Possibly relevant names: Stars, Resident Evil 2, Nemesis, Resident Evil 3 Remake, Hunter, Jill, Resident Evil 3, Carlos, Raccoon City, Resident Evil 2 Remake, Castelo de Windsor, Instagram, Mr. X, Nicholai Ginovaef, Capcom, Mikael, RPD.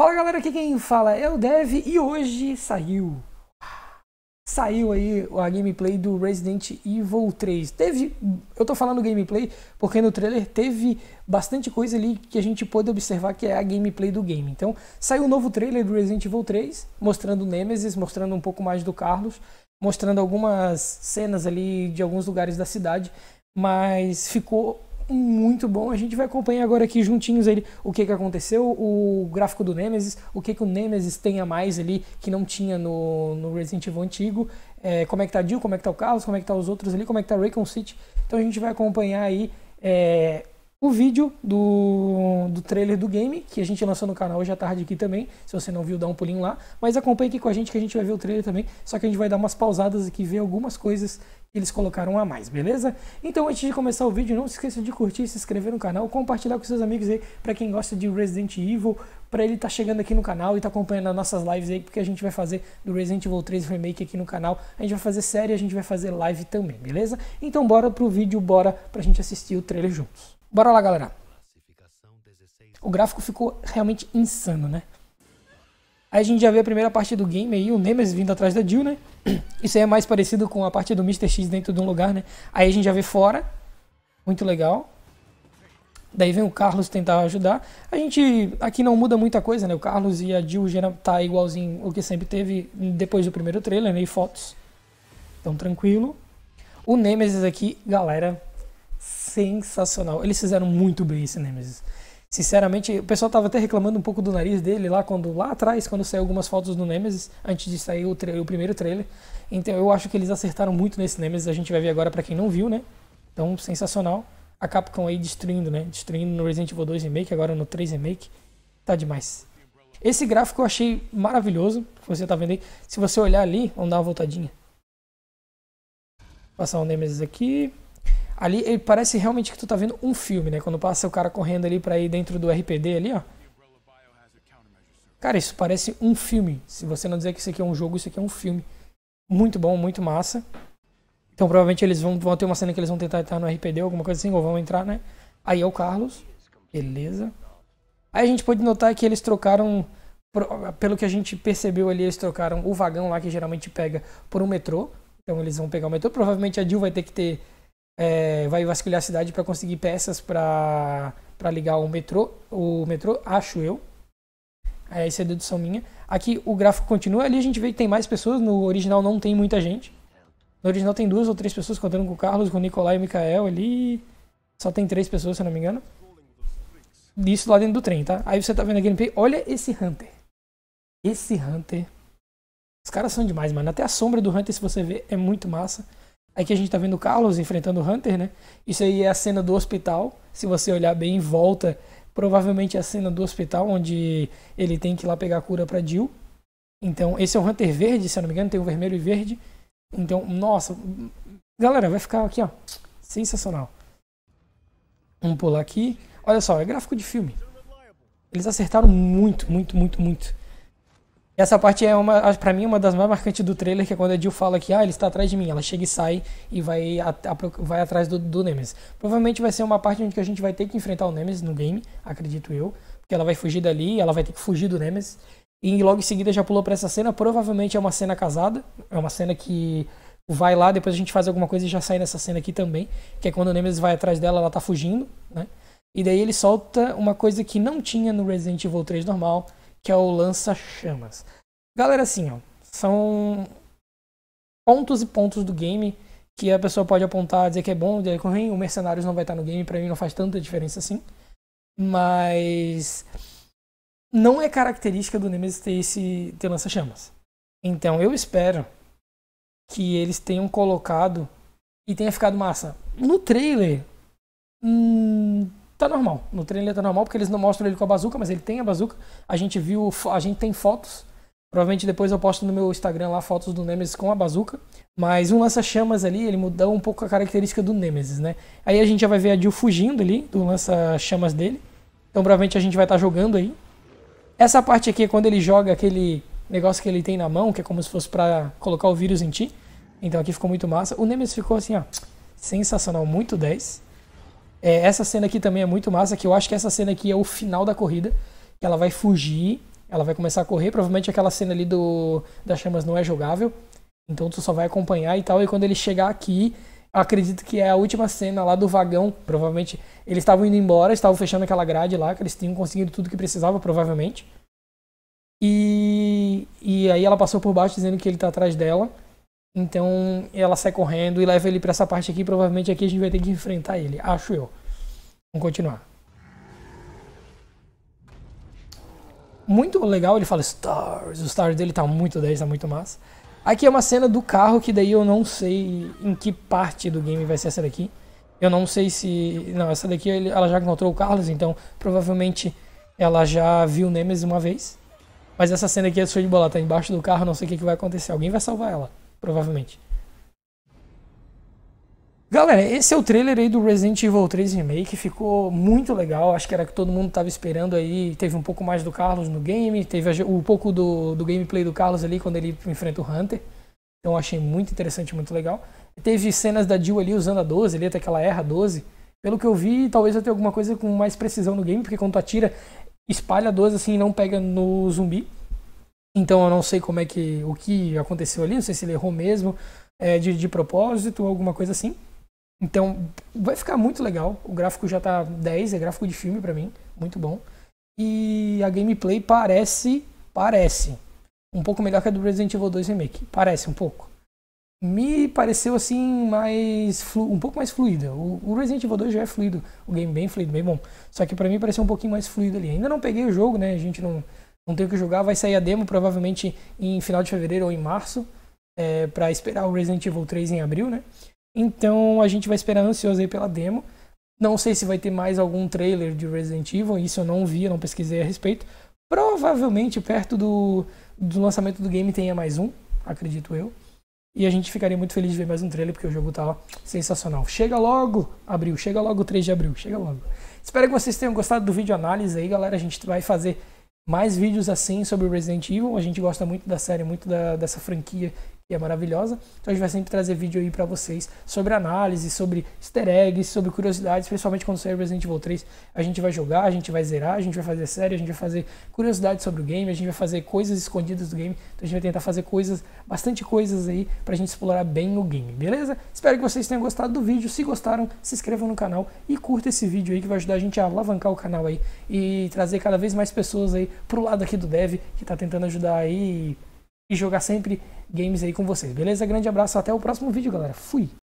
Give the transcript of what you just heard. Fala galera, aqui quem fala é o Dev e hoje saiu aí a gameplay do Resident Evil 3. Eu tô falando gameplay porque no trailer teve bastante coisa ali que a gente pôde observar que é a gameplay do game. Então saiu um novo trailer do Resident Evil 3, mostrando o Nemesis, mostrando um pouco mais do Carlos, mostrando algumas cenas ali de alguns lugares da cidade, mas ficou muito bom. A gente vai acompanhar agora aqui juntinhos ele, o que aconteceu, o gráfico do Nemesis, o que o Nemesis tem a mais ali que não tinha no Resident Evil antigo, como é que tá a Jill, como é que tá o Carlos, como é que tá os outros ali, como é que tá o Raccoon City. Então a gente vai acompanhar aí o vídeo do trailer do game, que a gente lançou no canal hoje à tarde aqui também. Se você não viu, dá um pulinho lá, mas acompanha aqui com a gente que a gente vai ver o trailer também, só que a gente vai dar umas pausadas aqui, ver algumas coisas eles colocaram a mais, beleza? Então antes de começar o vídeo, não se esqueça de curtir, se inscrever no canal, compartilhar com seus amigos aí, pra quem gosta de Resident Evil, pra ele tá chegando aqui no canal e tá acompanhando as nossas lives aí, porque a gente vai fazer do Resident Evil 3 Remake aqui no canal, a gente vai fazer série, a gente vai fazer live também, beleza? Então bora pro vídeo, bora pra gente assistir o trailer juntos. Bora lá, galera! O gráfico ficou realmente insano, né? Aí a gente já vê a primeira parte do game aí, o Nemesis vindo atrás da Jill, né? Isso aí é mais parecido com a parte do Mr. X dentro de um lugar, né? Aí a gente já vê fora. Muito legal. Daí vem o Carlos tentar ajudar. A gente... Aqui não muda muita coisa, né? O Carlos e a Jill já tá igualzinho o que sempre teve depois do primeiro trailer, né? E fotos. Então, tranquilo. O Nemesis aqui, galera, sensacional. Eles fizeram muito bem esse Nemesis. Sinceramente, o pessoal tava até reclamando um pouco do nariz dele lá atrás, quando saiu algumas fotos do Nemesis, antes de sair o primeiro trailer. Então eu acho que eles acertaram muito nesse Nemesis, a gente vai ver agora pra quem não viu, né? Então, sensacional. A Capcom aí destruindo, né? Destruindo no Resident Evil 2 Remake, agora no 3 Remake. Tá demais. Esse gráfico eu achei maravilhoso, você tá vendo aí. Se você olhar ali, vamos dar uma voltadinha. Passar o Nemesis aqui. Ali ele parece realmente que tu tá vendo um filme, né? Quando passa o cara correndo ali pra ir dentro do RPD ali, ó. Cara, isso parece um filme. Se você não dizer que isso aqui é um jogo, isso aqui é um filme. Muito bom, muito massa. Então provavelmente eles vão ter uma cena que eles vão tentar entrar no RPD, alguma coisa assim, ou vão entrar, né? Aí é o Carlos. Beleza. Aí a gente pode notar que eles trocaram, pelo que a gente percebeu ali, eles trocaram o vagão lá que geralmente pega por um metrô. Então eles vão pegar o metrô. Provavelmente a Jill vai ter que ter... vai vasculhar a cidade para conseguir peças para ligar o metrô, acho eu. Essa é a dedução minha. Aqui o gráfico continua, ali a gente vê que tem mais pessoas, no original não tem muita gente. No original tem 2 ou 3 pessoas, contando com o Carlos, com o Nicholai e o Mikael ali. Só tem 3 pessoas, se eu não me engano. Isso lá dentro do trem, tá? Aí você tá vendo a gameplay, olha esse Hunter. Esse Hunter. Os caras são demais, mano. Até a sombra do Hunter, se você ver, é muito massa. Aqui a gente tá vendo o Carlos enfrentando o Hunter, né? Isso aí é a cena do hospital. Se você olhar bem em volta, provavelmente é a cena do hospital, onde ele tem que ir lá pegar a cura pra Jill. Então, esse é o Hunter verde, se eu não me engano. Tem o vermelho e verde. Então, nossa. Galera, vai ficar aqui, ó. Sensacional. Vamos pular aqui. Olha só, é gráfico de filme. Eles acertaram muito, muito, muito, muito. Essa parte é, pra mim, uma das mais marcantes do trailer, que é quando a Jill fala que ele está atrás de mim. Ela chega e sai e vai atrás do Nemesis. Provavelmente vai ser uma parte onde a gente vai ter que enfrentar o Nemesis no game, acredito eu. Porque ela vai fugir dali, ela vai ter que fugir do Nemesis. E logo em seguida já pulou pra essa cena. Provavelmente é uma cena casada. É uma cena que vai lá, depois a gente faz alguma coisa e já sai nessa cena aqui também. Que é quando o Nemesis vai atrás dela, ela tá fugindo, né? E daí ele solta uma coisa que não tinha no Resident Evil 3 normal, que é o lança-chamas. Galera, assim, ó, são pontos e pontos do game que a pessoa pode apontar, dizer que é bom, dizer que é ruim. O Mercenários não vai estar no game, pra mim não faz tanta diferença assim. Mas não é característica do Nemesis ter lança-chamas. Então eu espero que eles tenham colocado e tenha ficado massa. No trailer... tá normal, no trailer tá normal, porque eles não mostram ele com a bazuca, mas ele tem a bazuca. A gente viu, a gente tem fotos, provavelmente depois eu posto no meu Instagram lá fotos do Nemesis com a bazuca, mas um lança-chamas ali, ele mudou um pouco a característica do Nemesis, né? Aí a gente já vai ver a Jill fugindo ali do lança-chamas dele, então provavelmente a gente vai estar jogando aí. Essa parte aqui é quando ele joga aquele negócio que ele tem na mão, que é como se fosse pra colocar o vírus em ti, então aqui ficou muito massa. O Nemesis ficou assim, ó, sensacional, muito 10. Essa cena aqui também é muito massa, que eu acho que essa cena aqui é o final da corrida, que ela vai fugir, Ela vai começar a correr, provavelmente aquela cena ali das chamas não é jogável. Então tu só vai acompanhar e tal, e quando ele chegar aqui, eu acredito que é a última cena lá do vagão, provavelmente eles estavam indo embora, estavam fechando aquela grade lá, que eles tinham conseguido tudo que precisava, provavelmente. E aí ela passou por baixo dizendo que ele tá atrás dela, então ela sai correndo e leva ele pra essa parte aqui, provavelmente aqui a gente vai ter que enfrentar ele, acho eu. Vamos continuar. Muito legal, ele fala Stars, o Stars dele tá muito 10, tá muito massa. Aqui é uma cena do carro, que daí eu não sei em que parte do game vai ser essa daqui. Eu não sei se... Não, essa daqui ela já encontrou o Carlos, então provavelmente ela já viu o Nemesis uma vez. Mas essa cena aqui é show de bola, tá embaixo do carro, não sei o que vai acontecer. Alguém vai salvar ela, provavelmente. Galera, esse é o trailer aí do Resident Evil 3 Remake, ficou muito legal, acho que era o que todo mundo tava esperando aí, teve um pouco mais do Carlos no game, teve um pouco do gameplay do Carlos ali quando ele enfrenta o Hunter, então achei muito interessante, muito legal. Teve cenas da Jill ali usando a 12, ali até que ela erra a 12, pelo que eu vi talvez eu tenha alguma coisa com mais precisão no game, porque quando tu atira, espalha a 12 assim e não pega no zumbi, então eu não sei como é que, o que aconteceu ali, não sei se ele errou mesmo, de propósito ou alguma coisa assim. Então, vai ficar muito legal, o gráfico já tá 10, é gráfico de filme pra mim, muito bom. E a gameplay parece, um pouco melhor que a do Resident Evil 2 Remake, parece um pouco. Me pareceu assim, um pouco mais fluida, o Resident Evil 2 já é fluido, o game bem fluido, bem bom. Só que pra mim pareceu um pouquinho mais fluido ali, ainda não peguei o jogo, né, a gente não tem o que jogar, vai sair a demo provavelmente em final de fevereiro ou em março, pra esperar o Resident Evil 3 em abril, né. Então a gente vai esperar ansioso aí pela demo. Não sei se vai ter mais algum trailer de Resident Evil, isso eu não vi, eu não pesquisei a respeito. Provavelmente perto do lançamento do game tenha mais um, acredito eu. E a gente ficaria muito feliz de ver mais um trailer, porque o jogo tá sensacional. Chega logo, abril, chega logo 3 de abril, chega logo. Espero que vocês tenham gostado do vídeo análise aí, galera. A gente vai fazer mais vídeos assim sobre Resident Evil. A gente gosta muito da série, muito dessa franquia. E é maravilhosa, então a gente vai sempre trazer vídeo aí pra vocês sobre análise, sobre easter eggs, sobre curiosidades, principalmente quando sair Resident Evil 3, a gente vai jogar, a gente vai zerar, a gente vai fazer série, a gente vai fazer curiosidades sobre o game, a gente vai fazer coisas escondidas do game, então a gente vai tentar fazer bastante coisas aí pra gente explorar bem o game, beleza? Espero que vocês tenham gostado do vídeo, se gostaram, se inscrevam no canal e curta esse vídeo aí que vai ajudar a gente a alavancar o canal aí e trazer cada vez mais pessoas aí pro lado aqui do Dev, que tá tentando ajudar aí e jogar sempre games aí com vocês, beleza? Grande abraço, até o próximo vídeo, galera. Fui!